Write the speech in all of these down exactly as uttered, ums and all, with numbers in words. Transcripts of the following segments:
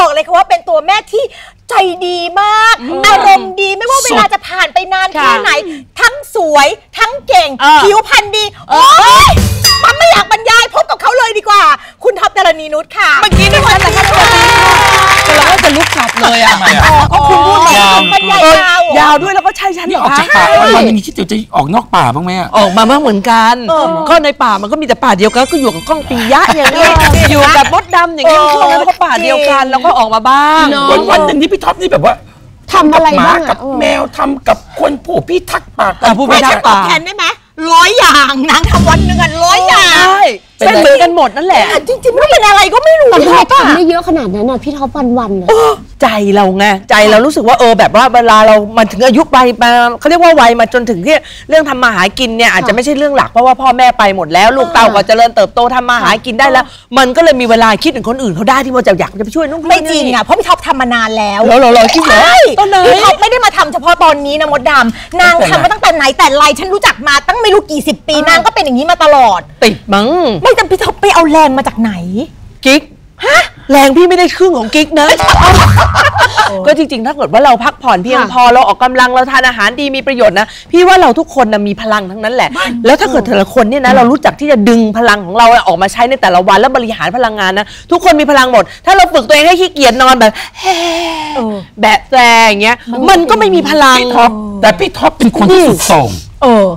บอกเลยค่ะว่าเป็นตัวแม่ที่ใจดีมากอารมณ์ดีไม่ว่าเวลาจะผ่านไปนานแค่ไหนทั้งสวยทั้งเก่งผิวพรรณดีโอ๊ยมันไม่อยากบรรยายพบกับเขาเลยดีกว่าคุณท็อป ดารณีนุชค่ะเมื่อกี้นี่วันแต่ละคนเราก็จะลุกกลับเลยอ่ะก็คุณพูดยาวยาวด้วยแล้วก็ใช่ฉันนี่ออกจากป่ามันมีที่จะออกนอกป่าบ้างไหมออกมาบ้างเหมือนกันก็ในป่ามันก็มีแต่ป่าเดียวกันก็อยู่กับก้องปิยะอย่างนี้อยู่กับมดดำอย่างนี้พวกนั้นก็ป่าเดียวกันแล้วก็ออกมาบ้างวันหนึ่งที่พี่ท็อปนี่แบบว่าทำอะไรบ้างกับแมวทำกับคนผู้พิทักษ์ป่าผู้พิทักษ์ป่าแทนได้ไหมร้อยอย่างนางทำวันหนึ่งกันร้อยอย่างเป็นเหมือนกันหมดนั่นแหละจริงๆไม่เป็นอะไรก็ไม่รู้พี่ท็อปทำได้เยอะขนาดนั้นน่ะพี่ท็อปวันๆเลยใจเราไงใจเรารู้สึกว่าเออแบบว่าเวลาเรามันถึงอายุไปมาเขาเรียกว่าวัยมาจนถึงที่เรื่องทำมาหากินเนี่ยอาจจะไม่ใช่เรื่องหลักเพราะว่าพ่อแม่ไปหมดแล้วลูกเต้าก็เจริญเติบโตทำมาหากินได้แล้วมันก็เลยมีเวลาคิดถึงคนอื่นเขาได้ที่ว่าจะอยากจะไปช่วยนุ่งไม่จริงอ่ะเพราะพี่ท็อปทำมานานแล้วเราเราเราคิดเลยพี่ท็อปไม่ได้มาทำเฉพาะตอนนี้นะมดดำนางทำมาตั้งแต่ไหนแต่ไรฉันรู้จักมาตั้งไม่รู้กี่สิบปีนางก็เป็นอย่างนี้มาตลอดติดมั้งไม่จำพี่ท็อปไปเอาแรงมาจากไหนกิ๊กฮะแรงพี่ไม่ได้ครึ่งของกิ๊กนะก็จริงๆถ้าเกิดว่าเราพักผ่อนเพียงพอเราออกกำลังเราทานอาหารดีมีประโยชน์นะพี่ว่าเราทุกคนนะมีพลังทั้งนั้นแหละแล้วถ้าเกิดแต่ละคนเนี่ยนะเรารู้จักที่จะดึงพลังของเราออกมาใช้ในแต่ละวันแล้วบริหารพลังงานนะทุกคนมีพลังหมดถ้าเราฝึกตัวเองให้ขี้เกียจนอนแบบแฮ่แบบแย่อย่างเงี้ยมันก็ไม่มีพลังท็อปแต่พี่ท็อปเป็นคนที่สุดส่ง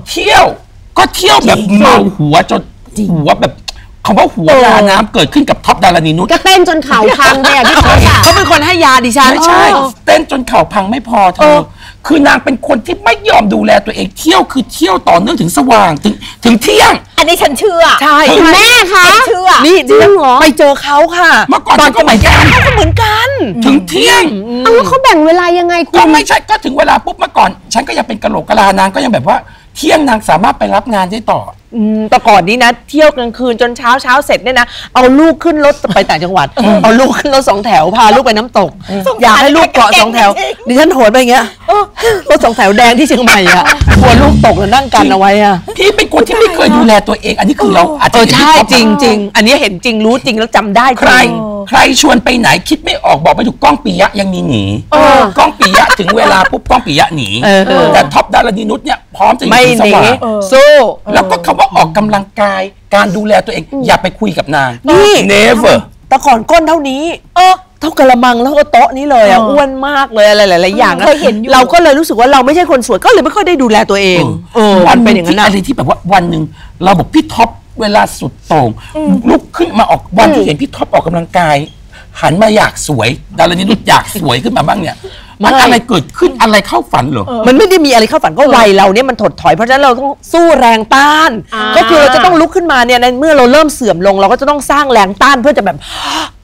เที่ยวก็เที่ยวแบบเมาหัวจนหัวแบบคำว่าหัวยาน้ำเกิดขึ้นกับท็อปดารณีนุชก็เต้นจนเข่าพังเนี่ยพี่ท็อปเขาเป็นคนให้ยาดิฉันไม่ใช่เต้นจนเข่าพังไม่พอเธอคือนางเป็นคนที่ไม่ยอมดูแลตัวเองเที่ยวคือเที่ยวต่อเนื่องถึงสว่างถึงถึงเที่ยงอันนี้ฉันเชื่อใช่แม่คะเชื่อนี่จริงเหรอไปเจอเขาค่ะเมื่อก่อนก็เหมือนกันก็เหมือนกันถึงเที่ยงอ้าวเขาแบ่งเวลายังไงคุณก็ไม่ใช่ก็ถึงเวลาปุ๊บเมื่อก่อนฉันก็ยังเป็นกะโหลกกะลานางก็ยังแบบว่าเที่ยงนางสามารถไปรับงานได้ต่อแต่ก่อนนี้นะเที่ยวกลางคืนจนเช้าเช้าเสร็จเนี่ยนะเอาลูกขึ้นรถไปต่างจังหวัดเอาลูกขึ้นรถสองแถวพาลูกไปน้ำตกอยากให้ลูกเกาะสองแถวดิฉันโหดไปอย่างเงี้ยรถสองแถวแดงที่เชียงใหม่อะกลัวลูกตกแล้วนั่งกันเอาไว้อะพี่เป็นคนที่ไม่เคยดูแลตัวเองอันนี้คือเราอาจจะใช่จริงจริงอันนี้เห็นจริงรู้จริงแล้วจำได้ใครใครชวนไปไหนคิดไม่ออกบอกไปถูกก้องปิยะยังมีหนีก้องปิยะถึงเวลาปุ๊บก้องปิยะหนีแต่ท็อปดารณีนุชเนี่ยพร้อมจะอยู่สว่างสู้แล้วก็คำว่าออกกำลังกายการดูแลตัวเองอย่าไปคุยกับนางนี่เนเวอร์แต่ก่อนก้นเท่านี้เออเท่ากะละมังแล้วก็โต๊ะนี้เลยอ่ะอ้วนมากเลยอะไรหลายๆอย่างนะเราก็เลยรู้สึกว่าเราไม่ใช่คนสวยก็เลยไม่ค่อยได้ดูแลตัวเองวันเป็นอย่างนั้นอะไรที่แบบว่าวันหนึ่งเราบอกพี่ท็อปเวลาสุดโต่งลุกขึ้นมาออกวันที่เห็นพี่ท็อปออกกำลังกายหันมาอยากสวยดารณีนุชอยากสวยขึ้นมาบ้างเนี่ยมันอะไรเกิดขึ้นอะไรเข้าฝันเหรอมันไม่ได้มีอะไรเข้าฝันก็วัยเราเนี่ยมันถดถอยเพราะฉะนั้นเราต้องสู้แรงต้านก็คือเราจะต้องลุกขึ้นมาเนี่ยในเมื่อเราเริ่มเสื่อมลงเราก็จะต้องสร้างแรงต้านเพื่อจะแบบ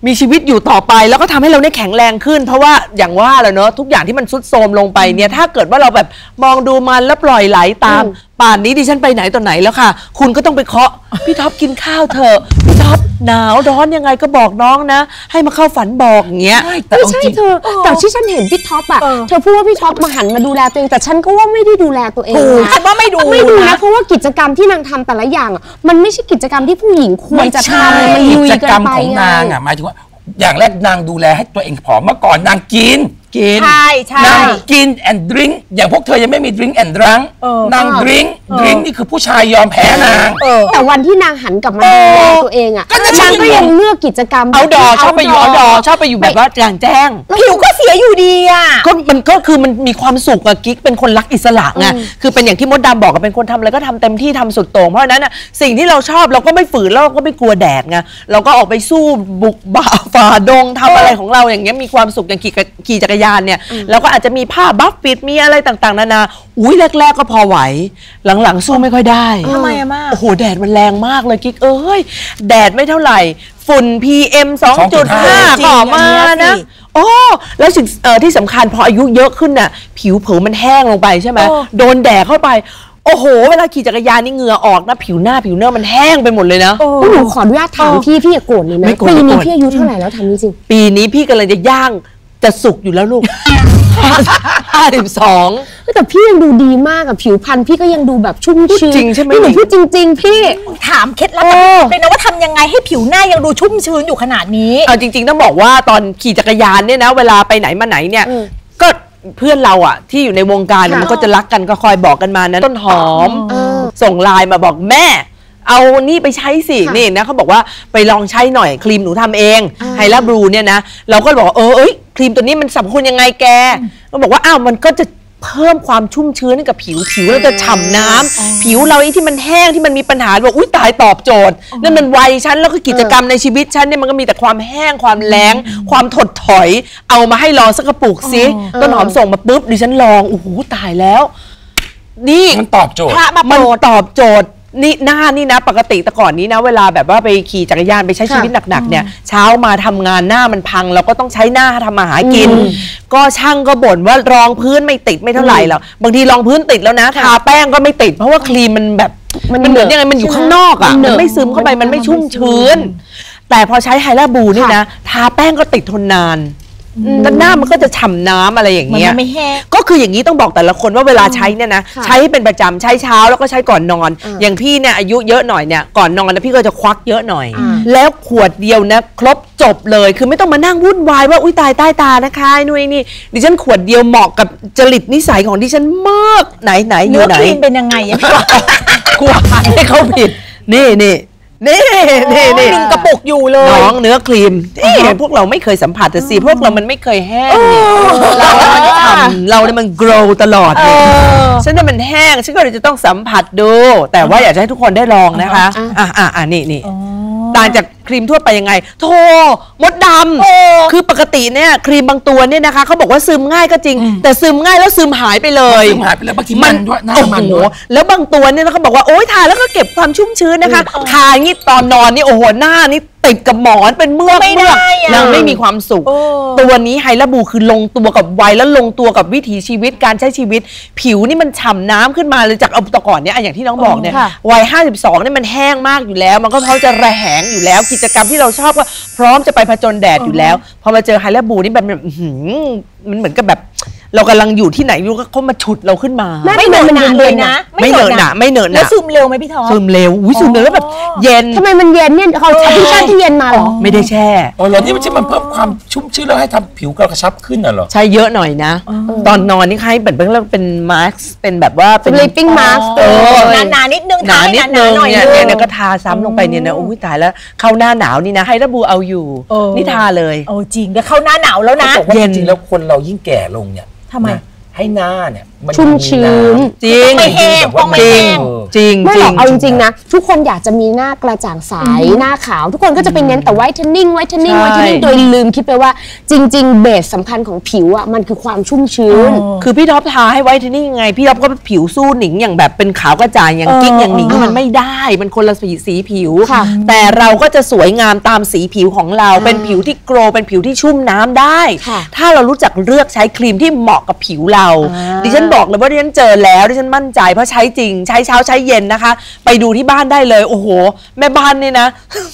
มีชีวิตอยู่ต่อไปแล้วก็ทำให้เราได้แข็งแรงขึ้นเพราะว่าอย่างว่าแหละเนาะทุกอย่างที่มันทรุดโทรมลงไปเนี่ยถ้าเกิดว่าเราแบบมองดูมันแล้วปล่อยไหลตามป่านนี้ดิฉันไปไหนตอนไหนแล้วค่ะคุณก็ต้องไปเคาะพี่ท็อปกินข้าวเถอะพี่ท็อปหนาวร้อนยังไงก็บอกน้องนะให้มาเข้าฝันบอกอย่างเงี้ยไม่ใช่เธอแต่ที่ฉันเห็นพี่ท็อปอ่ะเธอพูดว่าพี่ท็อปมาหันมาดูแลตัวเองแต่ฉันก็ว่าไม่ได้ดูแลตัวเองนะฉันว่าไม่ดูไม่ดูนะเพราะว่ากิจกรรมที่นางทำแต่ละอย่างมันไม่ใช่กิจกรรมที่ผู้หญิงควรจะทำมันลุยกันไปนางอ่ะหมายถึงว่าอย่างแรกนางดูแลให้ตัวเองผอมเมื่อก่อนนางกินกินใช่ใช่นางกิน and drink อย่างพวกเธอยังไม่มี drink and drunk นาง drink drink นี่คือผู้ชายยอมแพ้นางแต่วันที่นางหันกลับมาดูแลตัวเองอ่ะนางก็ยังเลือกกิจกรรมเอาดอชอบไปอยู่เอาดอชอบไปอยู่แบบว่ากลางแจ้งผิวก็เสียอยู่ดีอ่ะก็มันก็คือมันมีความสุขอะกิ๊กเป็นคนรักอิสระไงคือเป็นอย่างที่มดดำบอกกันเป็นคนทำอะไรก็ทำเต็มที่ทำสุดโต่งเพราะนั้นสิ่งที่เราชอบเราก็ไม่ฝืนเราก็ไม่กลัวแดดไงเราก็ออกไปสู้บุกบ่าฝ่าดงทำอะไรของเราอย่างเงี้ยมีความสุขอย่างขี่จักรยานเนี่ยเราก็อาจจะมีผ้าบัฟฟิตมีอะไรต่างๆนานาอุ้ยแรกๆก็พอไหวหลังๆสู้ไม่ค่อยได้ทำไมอะมากโอ้โหแดดมันแรงมากเลยกิ๊กเอ้ยแดดไม่เท่าไหร่ฝุ่น พี เอ็ม สอง จุด ห้า ต่อมานะโอ้แล้วสิ่งที่สำคัญพออายุเยอะขึ้นน่ะผิวเผอมันแห้งลงไปใช่ไหมโดนแดดเข้าไปโอ้โหเวลาขี่จักรยานนี่เหงื่อออกนะผิวหน้าผิวเนื้อมันแห้งไปหมดเลยนะหนูขออนุญาตถามพี่พี่อย่าโกรธเลยนะปีนี้พี่อายุเท่าไหร่แล้วถามจริงปีนี้พี่กำลังจะย่าง แต่สุกอยู่แล้วลูกห้าสิบสองแต่พี่ยังดูดีมากกับผิวพรรณพี่ก็ยังดูแบบชุ่มชื้นจริงใช่ไหมพี่หนูพูดจริงๆพี่ถามเคล็ดลับเป็นนะว่าทำยังไงให้ผิวหน้ายังดูชุ่มชื้นอยู่ขนาดนี้เอาจริงๆต้องบอกว่าตอนขี่จักรยานเนี่ยนะเวลาไปไหนมาไหนเนี่ยก็เพื่อนเราอ่ะที่อยู่ในวงการมันก็จะรักกันก็คอยบอกกันมานั้นต้นหอมส่งไลน์มาบอกแม่เอานี่ไปใช้สินี่นะเขาบอกว่าไปลองใช้หน่อยครีมหนูทำเองไฮลาบลูเนี่ยนะเราก็บอกเออเอ้ยครีมตัวนี้มันสรรพคุณยังไงแกก็บอกว่าอ้าวมันก็จะเพิ่มความชุ่มชื้นให้กับผิวผิวเราจะฉ่าน้ำผิวเราไอ้ที่มันแห้งที่มันมีปัญหาบอกอุ้ยตายตอบโจทย์นั่นมันวัยฉันแล้วก็กิจกรรมในชีวิตฉันเนี่ยมันก็มีแต่ความแห้งความแล้งความถดถอยเอามาให้ลองสักกระปุกซิต้นหอมส่งมาปุ๊บดิฉันลองโอ้โหตายแล้วนี่มันตอบโจทย์มันตอบโจทย์นี่หน้านี่นะปกติแต่ก่อนนี้นะเวลาแบบว่าไปขี่จักรยานไปใช้ชีวิตหนักๆเนี่ยเช้ามาทำงานหน้ามันพังเราก็ต้องใช้หน้าทำมาหากินก็ช่างก็บ่นว่ารองพื้นไม่ติดไม่เท่าไหร่หรอกบางทีรองพื้นติดแล้วนะทาแป้งก็ไม่ติดเพราะว่าครีมมันแบบมันเหมือนยังไงมันอยู่ข้างนอกอ่ะมันไม่ซึมเข้าไปมันไม่ชุ่มชื้นแต่พอใช้ไฮลาบูนี่นะทาแป้งก็ติดทนนานหน้ามันก็จะฉ่ำน้ำอะไรอย่างเงี้ยก็คืออย่างนี้ต้องบอกแต่ละคนว่าเวลาใช้เนี่ยนะใช้ให้เป็นประจำใช้เช้าแล้วก็ใช้ก่อนนอนอย่างพี่เนี่ยอายุเยอะหน่อยเนี่ยก่อนนอนนะพี่ก็จะควักเยอะหน่อยแล้วขวดเดียวนะครบจบเลยคือไม่ต้องมานั่งวุ่นวายว่าอุ้ยตายใต้ตานะคะนู่นนี่ดิฉันขวดเดียวเหมาะกับจริตนิสัยของดิฉันมากไหนไหนอยู่ไหนเป็นยังไงกลัวให้เขาผิดนี่นี่นี่นี่นี่กระปุกอยู่เลยน้องเนื้อครีมนี่พวกเราไม่เคยสัมผัสแต่สิพวกเรามันไม่เคยแห้งเราเนี่ยทำเราเนี่ยมัน grow ตลอดเลยฉันเนี่ยมันแห้งฉันก็เลยจะต้องสัมผัสดูแต่ว่าอยากจะให้ทุกคนได้ลองนะคะอ่ะอ่ะอ่ะนี่นี่ต่างจากครีมทั่วไปยังไงโธ่มดดำคือปกติเนี่ยครีมบางตัวเนี่ยนะคะเขาบอกว่าซึมง่ายก็จริงแต่ซึมง่ายแล้วซึมหายไปเลยซึมหายไปเลยบางทีมันด้วยน้ำมันด้วยแล้วบางตัวเนี่ยเขาบอกว่าโอ๊ยทาแล้วก็เก็บความชุ่มชื้นนะคะทางี้ตอนนอนนี่โอ้โหหน้านี่ติดกับหมอนเป็นเมื่อเมื่อนางไม่มีความสุขตัวนี้ไฮลาบูคือลงตัวกับวัยแล้วลงตัวกับวิถีชีวิตการใช้ชีวิตผิวนี่มันฉ่าน้ำขึ้นมาเลยจากเอาตะก่อนเนี่ยอย่างที่น้องบอกเนี่ยวัยห้าสิบสองเนี่ยมันแห้งมากอยู่แล้วมันก็เขาจะระแหงอยู่แล้วกิจกรรมที่เราชอบว่าพร้อมจะไปผจญแดดอยู่แล้วพอมาเจอไฮลาบูนี่แบบมันเหมือนกับแบบเรากำลังอยู่ที่ไหนรู้ก็เขามาฉุดเราขึ้นมาไม่เหนอะหนะเลยนะไม่เหนอะหนะไม่เหนอะหนะแล้วซึมเร็วไหมพี่ทอมซึมเร็วอุ้ยซึมเร็วแล้วแบบเย็นทำไมมันเย็นเนี่ยเขาใช้ที่แช่ที่เย็นมาหรอไม่ได้แช่อ๋อแล้วนี่มันจะมันเพิ่มความชุ่มชื้นแล้วให้ทำผิวกระชับขึ้นหรอใช้เยอะหน่อยนะตอนนอนนี่ให้แบบเพิ่งเริ่มเป็นมาสก์เป็นแบบว่าเป็น sleeping mask เออหนาๆนิดนึงหนานิดนึงเนี่ยเนี่ยก็ทาซ้ำลงไปเนี่ยนะอุ้ยตายแล้วเข้าหน้าหนาวนี่นะให้ระบูเอาอยู่นี่ทาเลยโอ้จริงแล้วเข้าหน้าหนาวแล้วนะเย็นจริงแล้วคนเรายิ่งแก่ลงเนี่ยทำไมให้หน้าเนี่ยชุ่มชื้นจริงไม่แห้งต้องไม่แห้งจริงไม่หรอกเอาจริงๆนะทุกคนอยากจะมีหน้ากระจ่างใสหน้าขาวทุกคนก็จะไปเน้นแต่ไวท์เทนนิ่งไวท์เทนนิ่งไวท์เทนนิ่งโดยลืมคิดไปว่าจริงๆเบสสำคัญของผิวอ่ะมันคือความชุ่มชื้นคือพี่ท็อปทาให้ไวท์เทนนิ่งยังไงพี่ท็อปก็ผิวสู้หนิงอย่างแบบเป็นขาวกระจ่างอย่างกิ๊กอย่างหนิงมันไม่ได้มันคนละสีผิวแต่เราก็จะสวยงามตามสีผิวของเราเป็นผิวที่โกลเป็นผิวที่ชุ่มน้ำได้ถ้าเรารู้จักเลือกใช้ครีมที่เหมาะกับผิวเราดิฉันบอกเลยว่าดิฉันเจอแล้วดิฉันมั่นใจเพราะใช้จริงใช้เช้าใช้เย็นนะคะไปดูที่บ้านได้เลยโอ้โหแม่บ้านเนี่ยนะ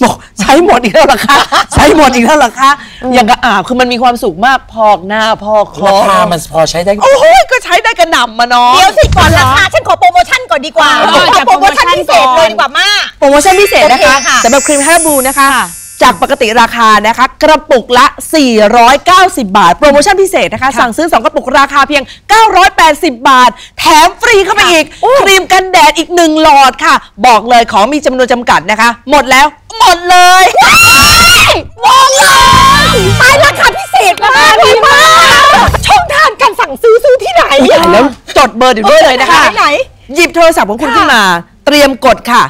บอกใช้หมดอีกแล้วล่ะค่ะใช้หมดอีกแล้วล่ะค่ะอย่างกระอาบคือมันมีความสุขมากพอกหน้าพอกคอราคามันพอใช้ได้โอ้โหก็ใช้ได้กระหน่ำมาเนาะเดี๋ยวสิก่อนราคาฉันขอโปรโมชั่นก่อนดีกว่าโปรโมชั่นพิเศษเลยดีกว่ามาโปรโมชั่นพิเศษนะคะสำหรับครีมไฮลาบูนะคะจากปกติราคานะคะกระปุกละสี่ร้อยเก้าสิบบาทโปรโมชั่นพิเศษนะคะสั่งซื้อสองกระปุกราคาเพียงเก้าร้อยแปดสิบบาทแถมฟรีเข้าไปอีกครีมกันแดดอีกหนึ่งหลอดค่ะบอกเลยของมีจำนวนจำกัดนะคะหมดแล้วหมดเลยหมดเลยตายราคาพิเศษมากดีมากช่องทางการสั่งซื้อซื้อที่ไหนแล้วจดเบอร์เดี๋ยวเลยนะคะหยิบโทรศัพท์ของคุณขึ้นมาเตรียมกดค่ะ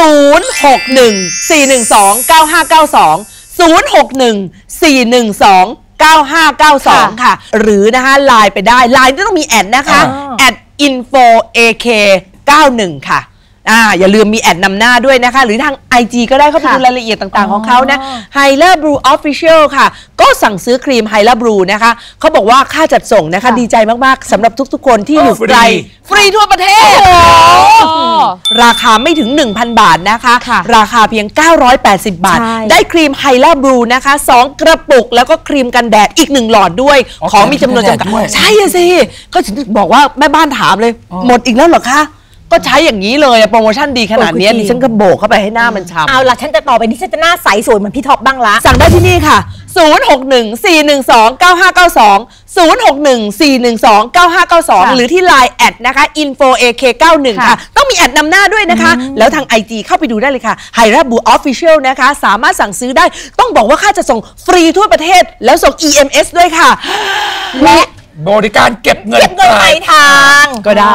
ศูนย์ หก หนึ่ง สี่ หนึ่ง สอง เก้า ห้า เก้า สอง ศูนย์ หก หนึ่ง สี่ หนึ่ง สอง เก้า ห้า เก้า สอง ค่ะหรือนะคะไลน์ไปได้ไลน์ต้องมีแอดนะคะแอด info ak เก้าหนึ่งค่ะ อ่าอย่าลืมมีแอดนำหน้าด้วยนะคะหรือทาง ไอ จี ก็ได้เข้าไปดูรายละเอียดต่างๆของเขานะ Hyla Blue Official ค่ะก็สั่งซื้อครีม Hyla Blue นะคะเขาบอกว่าค่าจัดส่งนะคะดีใจมากๆสำหรับทุกๆคนที่อยู่ไกลฟรีทั่วประเทศราคาไม่ถึง หนึ่งพัน บาทนะคะราคาเพียงเก้าร้อยแปดสิบบาทได้ครีม Hyla Blue นะคะสองกระปุกแล้วก็ครีมกันแดดอีกหนึ่งหลอดด้วยของมีจำนวนจำกัดใช่สิก็ถึงบอกว่าแม่บ้านถามเลยหมดอีกแล้วเหรอคะก็ใช้อย่างนี้เลยโปรโมชั่นดีขนาดนี้ดิฉันก็โบกเข้าไปให้หน้ามันช้ำเอาล่ะฉันจะต่อไปนี้ฉันจะหน้าใสสวยเหมือนพี่ท็อปบ้างละสั่งได้ที่นี่ค่ะศูนย์ หก หนึ่ง สี่ หนึ่ง สอง เก้า ห้า เก้า สอง ศูนย์ หก หนึ่ง สี่ หนึ่ง สอง เก้า ห้า เก้า สอง หรือที่ ไลน์ แอดนะคะ อินโฟ เอ เค เก้าสิบเอ็ด ค่ะต้องมีแอดนำหน้าด้วยนะคะแล้วทาง ไอ จี เข้าไปดูได้เลยค่ะ Hyla Blue Official นะคะสามารถสั่งซื้อได้ต้องบอกว่าค่าจะส่งฟรีทั่วประเทศแล้วส่ง อี เอ็ม เอส ด้วยค่ะและบริการเก็บเงินปลายทางก็ได้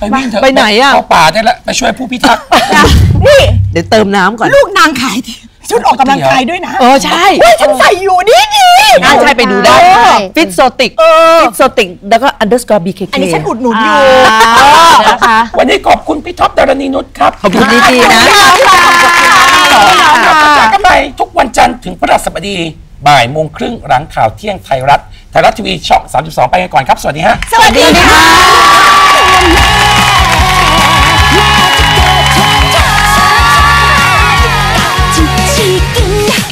ไปวิ่งเถอะไปไหนอ่ะเข้าป่าได้ละไปช่วยผู้พิทักษ์นี่เดี๋ยวเติมน้ำก่อนลูกนางขายชุดออกกำลังกายด้วยนะเออใช่ฉันใส่อยู่นี่น่าใช่ไปดูได้ฟิตโซติกฟิตโซติกแล้วก็ underscore bkk อันนี้ฉันอุดหนุนอยู่นะคะวันนี้ขอบคุณพี่ท็อปดารณีนุชครับขอบคุณดีๆนะจากกันไปทุกวันจันทร์ถึงพฤหัสบดีบ่ายโมงครึ่งหลังข่าวเที่ยงไทยรัฐไทยรัฐทีวีช่องสามสิบสองไปกันก่อนครับสวัสดีฮะสวัสดีค่ะ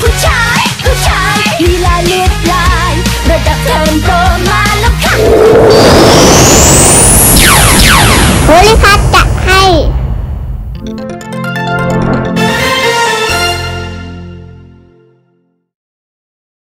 ผู้ชายผู้ชายลีลาเลือดลายระดับเทิร์นโปร